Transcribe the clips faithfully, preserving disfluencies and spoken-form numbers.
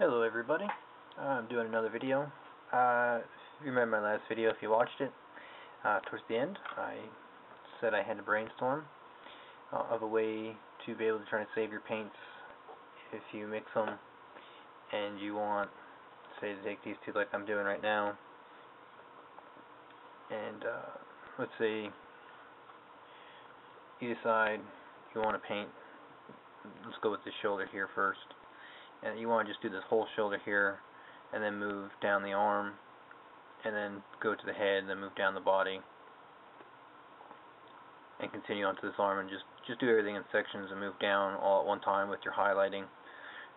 Hello everybody, I'm doing another video. Uh, if you remember my last video, if you watched it, uh, towards the end, I said I had to brainstorm uh, of a way to be able to try to save your paints if you mix them and you want, say, to take these two like I'm doing right now, and uh, let's say you decide you want to paint, let's go with the shoulder here first. And you want to just do this whole shoulder here, and then move down the arm, and then go to the head, and then move down the body, and continue onto this arm, and just just do everything in sections and move down all at one time with your highlighting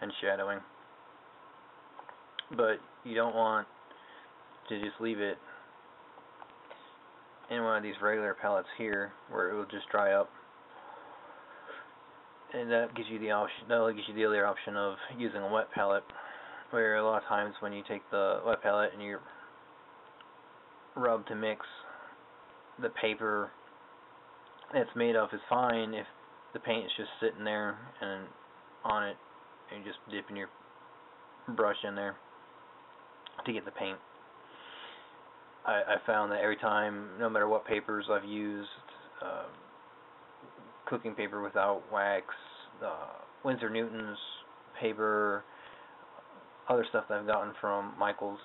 and shadowing. But you don't want to just leave it in one of these regular palettes here, where it will just dry up. And that gives you the option. That gives you the other option of using a wet palette, where a lot of times when you take the wet palette and you rub to mix, the paper it's made of is fine if the paint is just sitting there and on it, and just dipping your brush in there to get the paint. I, I found that every time, no matter what papers I've used. Uh, Cooking paper without wax, uh, Winsor Newton's paper, other stuff that I've gotten from Michaels.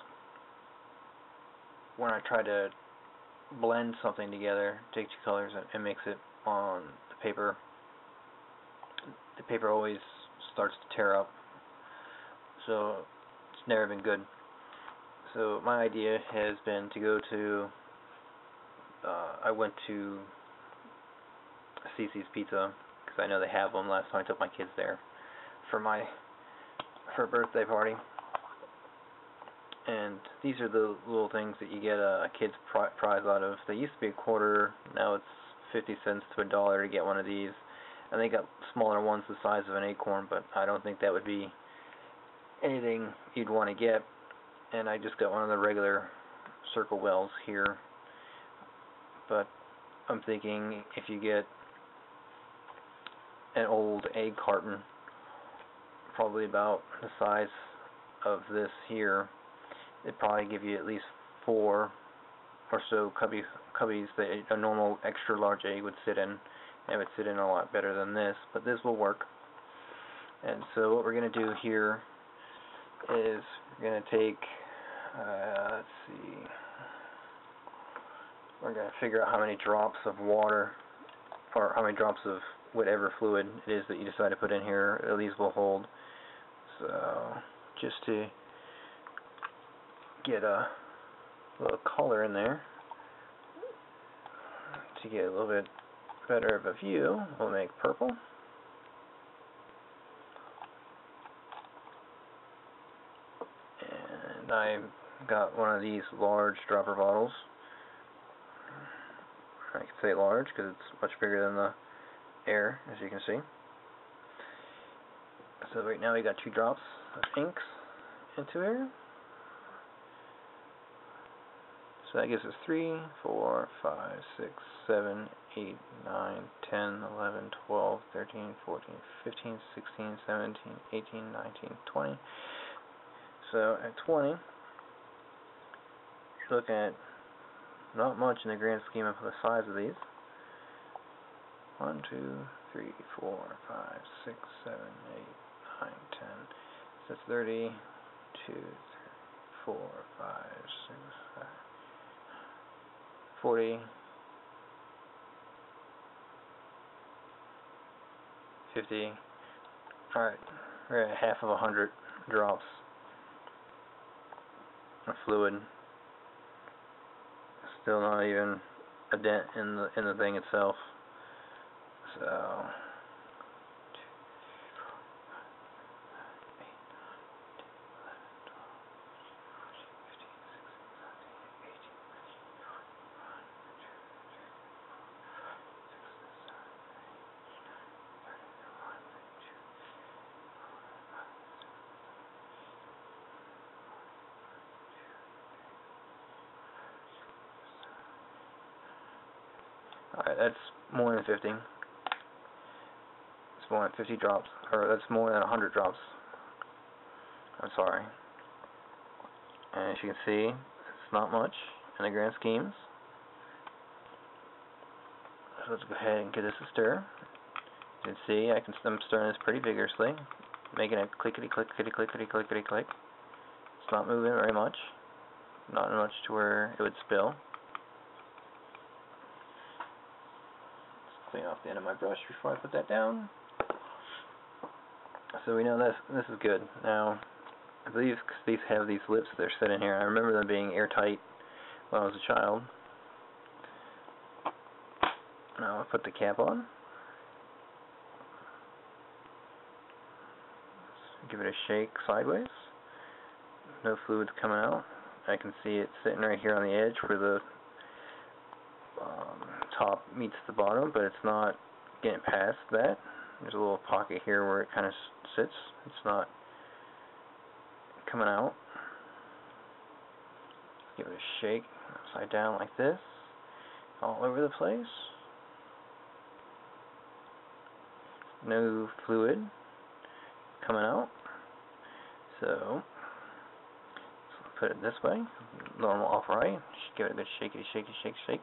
When I try to blend something together, take two colors and, and mix it on the paper, the paper always starts to tear up. So it's never been good. So my idea has been to go to. Uh, I went to. C C's Pizza, because I know they have them. Last time I took my kids there for my for a birthday party, and these are the little things that you get a, a kid's pri prize out of. They used to be a quarter, now it's fifty cents to a dollar to get one of these, and they got smaller ones the size of an acorn, but I don't think that would be anything you'd want to get, and I just got one of the regular circle wells here, but I'm thinking if you get an old egg carton, probably about the size of this here, it'd probably give you at least four or so cubby, cubbies that a normal extra large egg would sit in, and it would sit in a lot better than this, but this will work. And so what we're going to do here is we're going to take, uh, let's see, we're going to figure out how many drops of water, or how many drops of whatever fluid it is that you decide to put in here, these will hold. So, just to get a little color in there, to get a little bit better of a view, we'll make purple. And I've got one of these large dropper bottles. I can say large because it's much bigger than the air, as you can see. So right now we got two drops of inks into here. So that gives us three, four, five, six, seven, eight, nine, ten, eleven, twelve, thirteen, fourteen, fifteen, sixteen, seventeen, eighteen, nineteen, twenty. So at twenty, you're looking at not much in the grand scheme of the size of these. one, two, three, four, five, six, seven, eight, nine, ten. So it's thirty, two, three, four, five, six, seven, forty, fifty. Alright, we're at half of a hundred drops of fluid. Still not even a dent in the in the thing itself. So, alright, that's more than fifty. It's more than fifty drops, or that's more than a hundred drops. I'm sorry. And as you can see, it's not much in the grand schemes. So let's go ahead and give this a stir. As you can see, I can, I'm stirring this pretty vigorously, making it clickety click clickety click clickety click clickety click. It's not moving very much, not much to where it would spill. Let's clean off the end of my brush before I put that down. So we know this this is good. Now, I believe cause these have these lips that are set in here. I remember them being airtight when I was a child. Now I'll put the cap on. Give it a shake sideways. No fluids coming out. I can see it sitting right here on the edge where the um, top meets the bottom, but it's not getting past that. There's a little pocket here where it kind of sits. It's not coming out. Give it a shake upside down like this, all over the place. No fluid coming out. So put it this way, normal off right. Just give it a good shakey, shakey, shake, shake.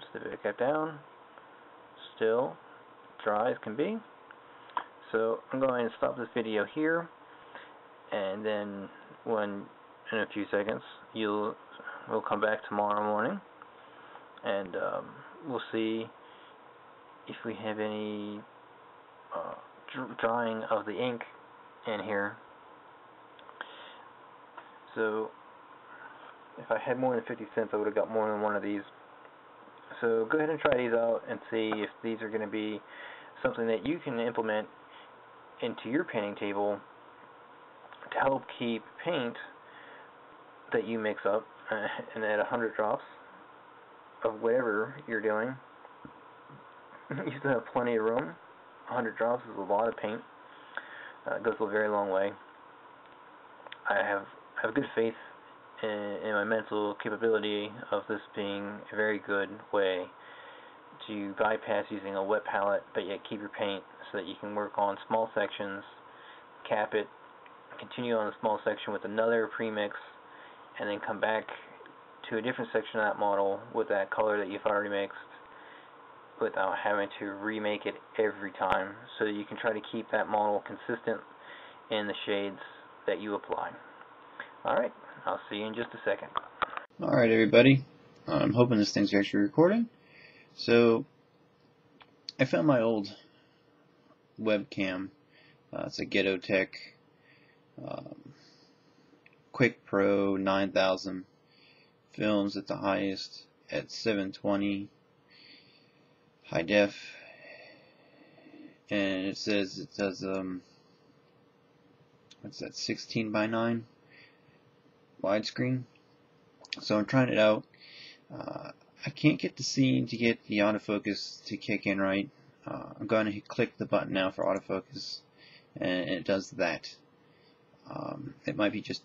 Just leave it back down. Still dry as can be. So I'm going to stop this video here, and then when in a few seconds, you'll we'll come back tomorrow morning, and um, we'll see if we have any uh, drying of the ink in here. So, if I had more than fifty cents, I would have got more than one of these. So, go ahead and try these out and see if these are going to be something that you can implement into your painting table to help keep paint that you mix up uh, and add one hundred drops of whatever you're doing. You still have plenty of room. one hundred drops is a lot of paint. Uh, it goes a very long way. I have I have good faith in, in my mental capability of this being a very good way to bypass using a wet palette, but yet keep your paint so that you can work on small sections, cap it, continue on a small section with another premix, and then come back to a different section of that model with that color that you've already mixed without having to remake it every time, so that you can try to keep that model consistent in the shades that you apply. Alright, I'll see you in just a second. Alright everybody, I'm hoping this thing's actually recording. So, I found my old webcam. Uh, it's a Ghetto Tech um, Quick Pro nine thousand. Films at the highest at seven twenty. High def. And it says it does, um, what's that, sixteen by nine? Widescreen. So I'm trying it out. Uh, I can't get the scene to get the autofocus to kick in right. Uh, I'm going to click the button now for autofocus, and it does that. Um, it might be just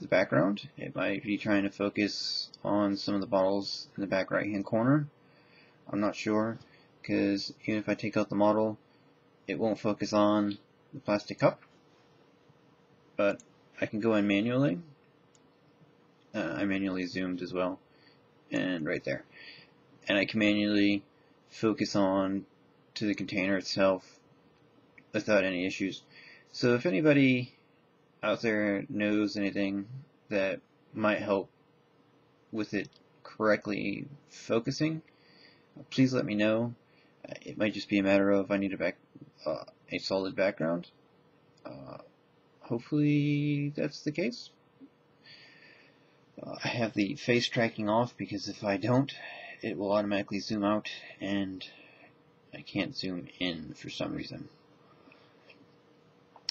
the background. It might be trying to focus on some of the bottles in the back right hand corner. I'm not sure, because even if I take out the model, it won't focus on the plastic cup. But I can go in manually. Uh, I manually zoomed as well, and right there, and I can manually focus on to the container itself without any issues. So if anybody out there knows anything that might help with it correctly focusing, please let me know. It might just be a matter of I need a back uh, a solid background. Uh, hopefully that's the case. I have the face tracking off, because if I don't, it will automatically zoom out, and I can't zoom in for some reason.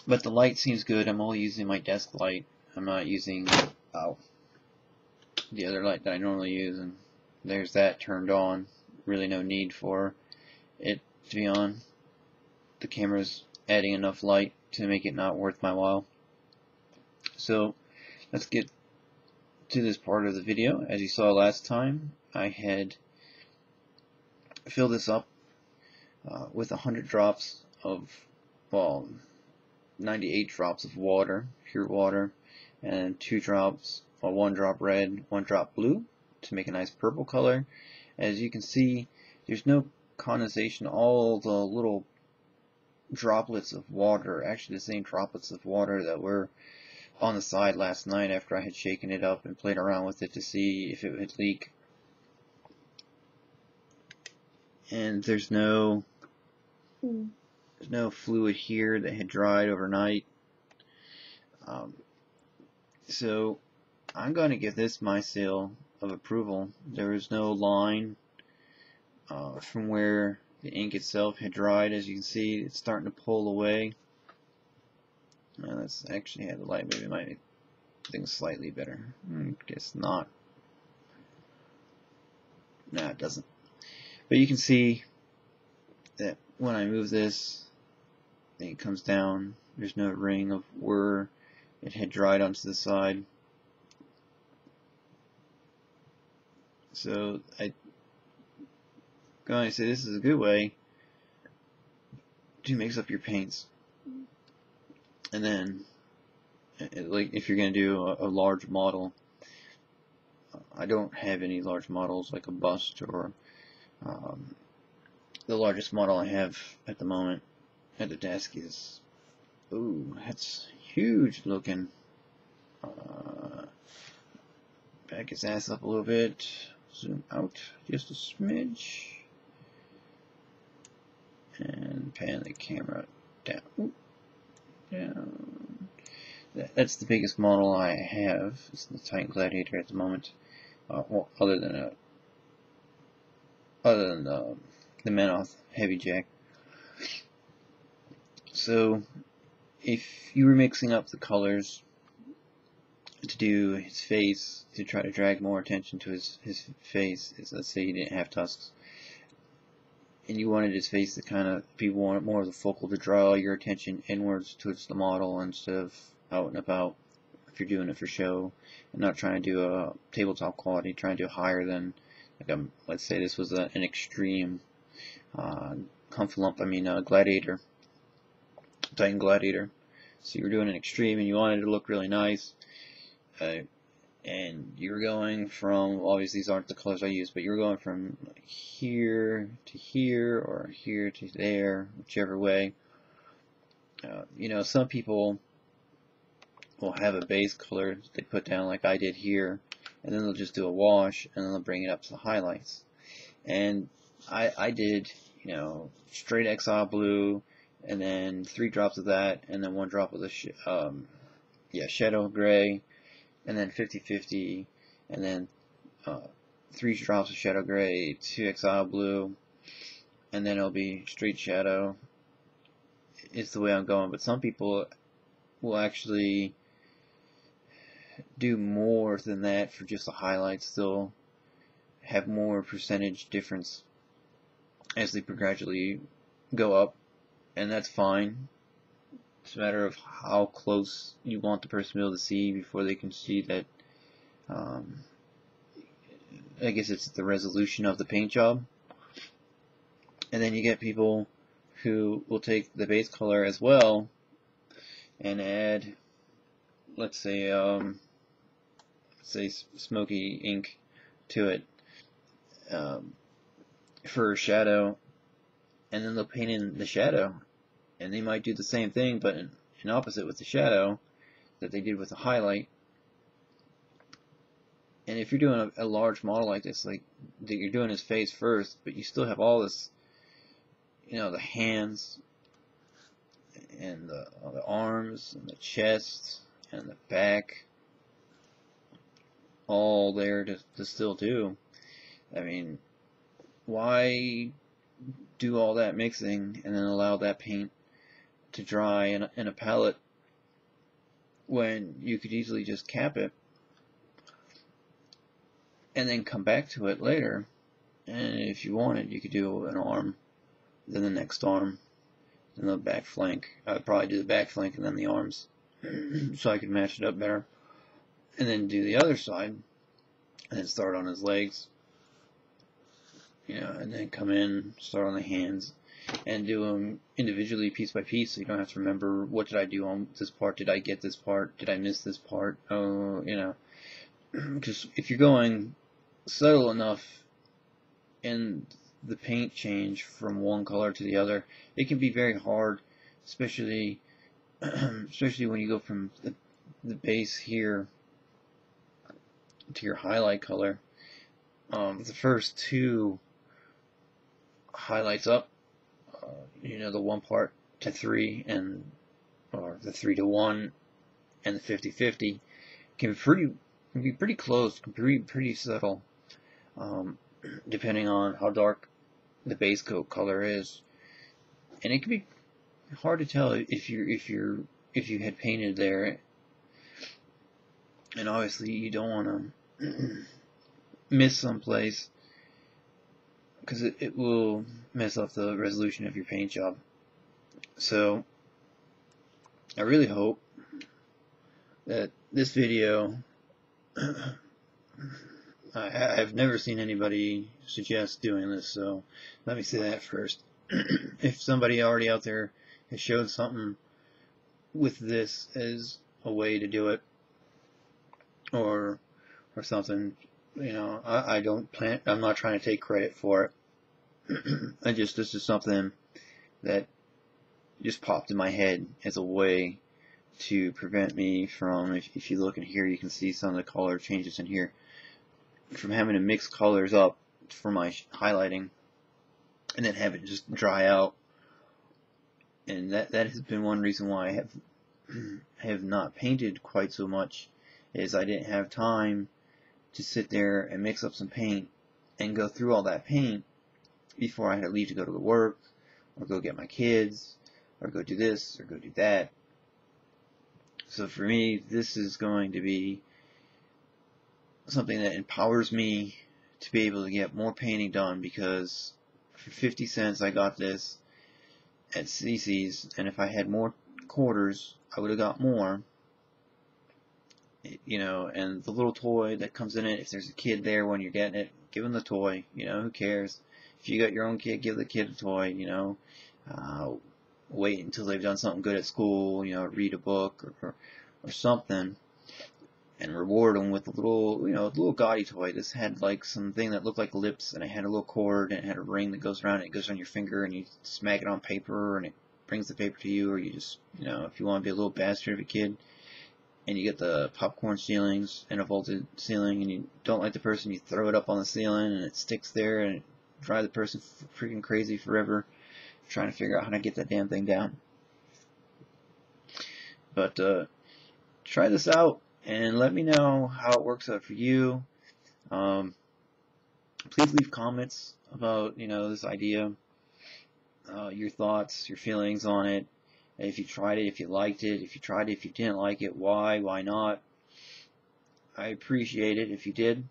But the light seems good. I'm only using my desk light. I'm not using oh, the other light that I normally use, and there's that turned on. Really no need for it to be on. The camera's adding enough light to make it not worth my while. So let's get to this part of the video. As you saw last time, I had filled this up uh, with a hundred drops of, well, ninety-eight drops of water, pure water, and two drops, well, one drop red, one drop blue, to make a nice purple color. As you can see, there's no condensation. All the little droplets of water are actually the same droplets of water that were on the side last night after I had shaken it up and played around with it to see if it would leak. And there's no mm. there's no fluid here that had dried overnight. Um, so I'm going to give this my seal of approval. There is no line uh, from where the ink itself had dried. As you can see, it's starting to pull away. Now let's actually have the light. Maybe it might make things slightly better. I guess not. No, it doesn't. But you can see that when I move this, it comes down. There's no ring of where it had dried onto the side. So I'm going to say this is a good way to mix up your paints. And then, like, if you're going to do a, a large model, I don't have any large models like a bust or um, the largest model I have at the moment at the desk is, ooh, that's huge looking. Uh, back his ass up a little bit, zoom out just a smidge, and pan the camera down. Ooh. Down. That's the biggest model I have. It's the Titan Gladiator at the moment. Uh, well, other than a, other than the, the Menoth Heavy Jack. So, if you were mixing up the colors to do his face, to try to drag more attention to his his face, is, let's say you didn't have tusks, and you wanted his face to kind of be more, more of the focal, to draw your attention inwards towards the model instead of out and about, if you're doing it for show and not trying to do a tabletop quality, trying to do higher than, like a, let's say this was a, an extreme uh, Humphalump, I mean uh, Gladiator, Titan Gladiator. So you were doing an extreme and you wanted it to look really nice, uh, and you're going from, obviously these aren't the colors I use, but you're going from here to here or here to there, whichever way. Uh, you know, some people will have a base color that they put down like I did here, and then they'll just do a wash and then they'll bring it up to the highlights. And I, I did, you know, straight Exile Blue, and then three drops of that, and then one drop of the sh um, yeah, Shadow Gray, and then fifty fifty, and then uh, three drops of Shadow Gray, two Exile Blue, and then it'll be straight shadow. It's the way I'm going, but some people will actually do more than that for just the highlights. They'll have more percentage difference as they gradually go up, and that's fine. It's a matter of how close you want the person to be able to see before they can see that. Um, I guess it's the resolution of the paint job. And then you get people who will take the base color as well and add, let's say, um, let's say smoky ink to it um, for a shadow, and then they'll paint in the shadow. And they might do the same thing, but in, in opposite with the shadow that they did with the highlight. And if you're doing a, a large model like this, like that, you're doing his face first, but you still have all this, you know, the hands and the, uh, the arms and the chest and the back, all there to, to still do. I mean, why do all that mixing and then allow that paint to dry in a, in a palette when you could easily just cap it and then come back to it later? And if you wanted, you could do an arm, then the next arm, then the back flank. I would probably do the back flank and then the arms so I could match it up better, and then do the other side and then start on his legs, you know, and then come in, start on the hands. and do them individually piece by piece, so you don't have to remember what did I do on this part, did I get this part, did I miss this part, oh, you know, because if you're going subtle enough in the paint change from one color to the other, it can be very hard, especially especially when you go from the, the base here to your highlight color. Um, the first two highlights up, uh, you know, the one part to three and or the three to one and the fifty fifty can be pretty can be pretty close, can be pretty subtle, um, depending on how dark the base coat color is, and it can be hard to tell if you if you if you had painted there, and obviously you don't want to miss someplace, because it, it will mess up the resolution of your paint job. So I really hope that this video, I, I've never seen anybody suggest doing this, so let me say that first. If somebody already out there has showed something with this as a way to do it, or or something, you know, I, I don't plan, I'm not trying to take credit for it. I just, this is something that just popped in my head as a way to prevent me from, if, if you look in here, you can see some of the color changes in here, from having to mix colors up for my highlighting and then have it just dry out. And that, that has been one reason why I have, have not painted quite so much, is I didn't have time to sit there and mix up some paint and go through all that paint before I had to leave to go to work or go get my kids or go do this or go do that. So for me, this is going to be something that empowers me to be able to get more painting done, because for fifty cents I got this at C C's, and if I had more quarters I would have got more. You know, and the little toy that comes in it, if there's a kid there when you're getting it, give them the toy, you know, who cares? If you got your own kid, give the kid a toy, you know. Uh, wait until they've done something good at school, you know, read a book or, or, or something, and reward them with a little, you know, a little gaudy toy. This had like something that looked like lips, and it had a little cord, and it had a ring that goes around it, and it goes on your finger, and you smack it on paper, and it brings the paper to you, or you just, you know, if you want to be a little bastard of a kid, and you get the popcorn ceilings and a vaulted ceiling, and you don't like the person, you throw it up on the ceiling and it sticks there and it drives the person freaking crazy forever trying to figure out how to get that damn thing down. But uh, try this out and let me know how it works out for you. Um, please leave comments about, you know, this idea, uh, your thoughts, your feelings on it. If you tried it, if you liked it, if you tried it, if you didn't like it, why, why not? I appreciate it if you did.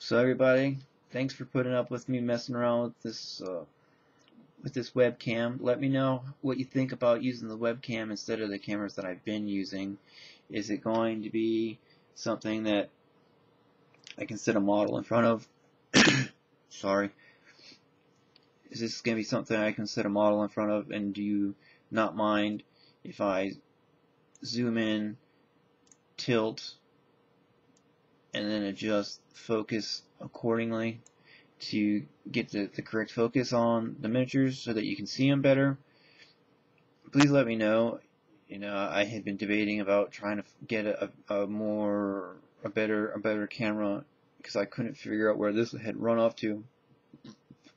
So everybody, thanks for putting up with me messing around with this uh, with this webcam. Let me know what you think about using the webcam instead of the cameras that I've been using. Is it going to be something that I can sit a model in front of? Sorry. Is this going to be something I can sit a model in front of, and do you not mind if I zoom in, tilt, and then adjust focus accordingly to get the, the correct focus on the miniatures so that you can see them better? Please let me know. You know, I had been debating about trying to get a, a more a better a better camera, because I couldn't figure out where this had run off to,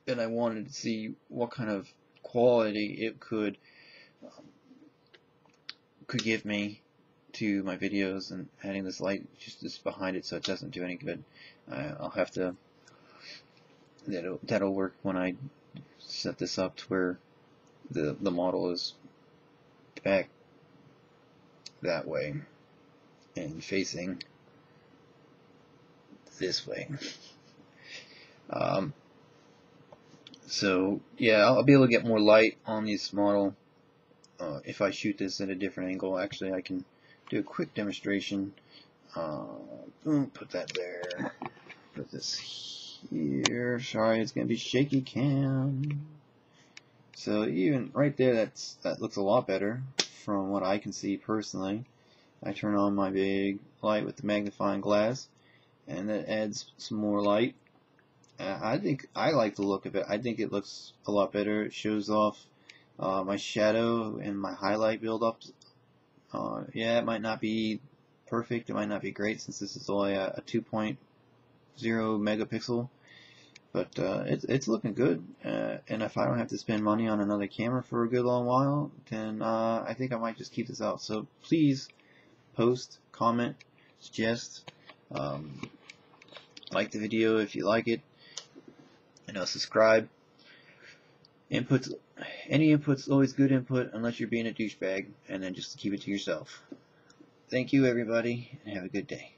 and I wanted to see what kind of quality it could could give me to my videos, and adding this light just this behind it so it doesn't do any good. I, I'll have to, that'll, that'll work when I set this up to where the, the model is back that way and facing this way. um, so yeah, I'll, I'll be able to get more light on this model. Uh, if I shoot this at a different angle, actually I can do a quick demonstration. Uh, boom, put that there. Put this here. Sorry, it's going to be shaky cam. So even right there, that's that looks a lot better from what I can see personally. I turn on my big light with the magnifying glass, and that adds some more light. Uh, I think I like the look of it. I think it looks a lot better. It shows off uh, my shadow and my highlight build-ups. Uh, yeah, it might not be perfect. It might not be great since this is only a, a two point oh megapixel. But uh, it's, it's looking good. Uh, and if I don't have to spend money on another camera for a good long while, then uh, I think I might just keep this out. So please post, comment, suggest, um, like the video if you like it. You know, subscribe. Inputs, any input's always good input unless you're being a douchebag, and then just keep it to yourself. Thank you, everybody, and have a good day.